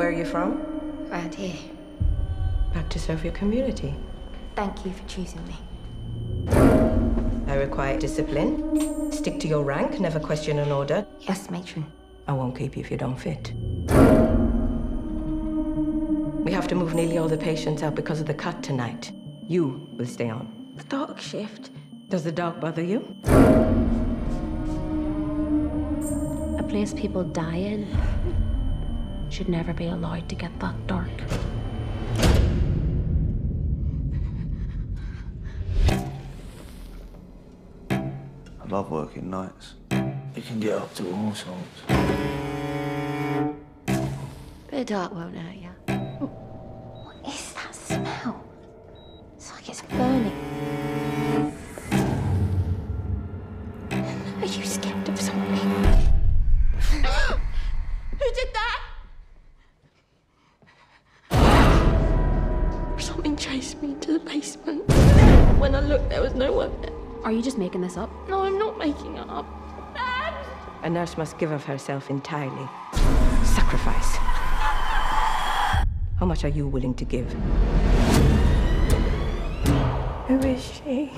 Where are you from? Round here. Back to serve your community. Thank you for choosing me. I require discipline. Stick to your rank, never question an order. Yes, matron. I won't keep you if you don't fit. We have to move nearly all the patients out because of the cut tonight. You will stay on. The dark shift. Does the dark bother you? A place people die in should never be allowed to get that dark. I love working nights. You can get up to all sorts. A bit of dark won't hurt you. What is that smell? It's like it's burning. Are you scared of something? Who did that? Something chased me to the basement. When I looked, there was no one there. Are you just making this up? No, I'm not making it up. A nurse must give of herself entirely. Sacrifice. How much are you willing to give? Who is she?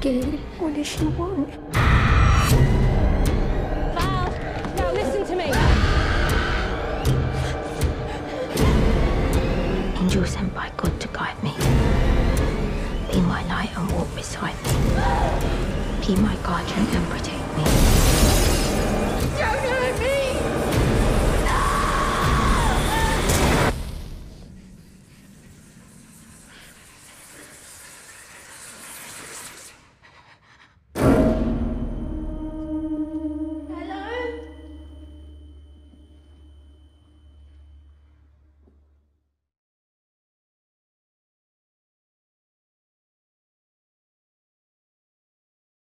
Gay. What does she want? Val, now listen to me. Angel sent by God to guide me. Be my light and walk beside me. Be my guardian and